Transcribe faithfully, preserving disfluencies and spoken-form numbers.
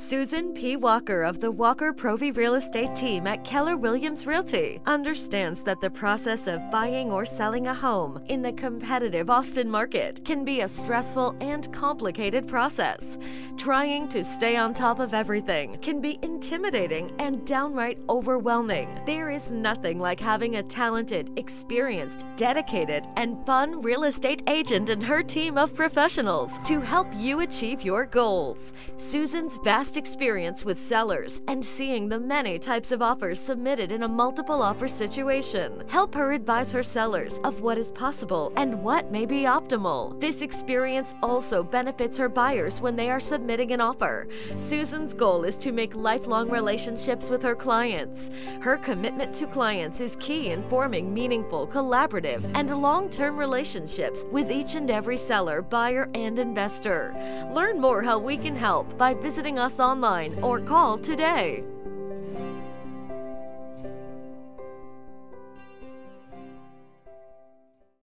Susan P. Walker of the Walker Provy Real Estate Team at Keller Williams Realty understands that the process of buying or selling a home in the competitive Austin market can be a stressful and complicated process. Trying to stay on top of everything can be intimidating and downright overwhelming. There is nothing like having a talented, experienced, dedicated, and fun real estate agent and her team of professionals to help you achieve your goals. Susan's vast experience with sellers and seeing the many types of offers submitted in a multiple offer situation help her advise her sellers of what is possible and what may be optimal. This experience also benefits her buyers when they are submitting an offer. Susan's goal is to make lifelong relationships with her clients. Her commitment to clients is key in forming meaningful, collaborative, and long-term relationships with each and every seller, buyer, and investor. Learn more how we can help by visiting us online or call today.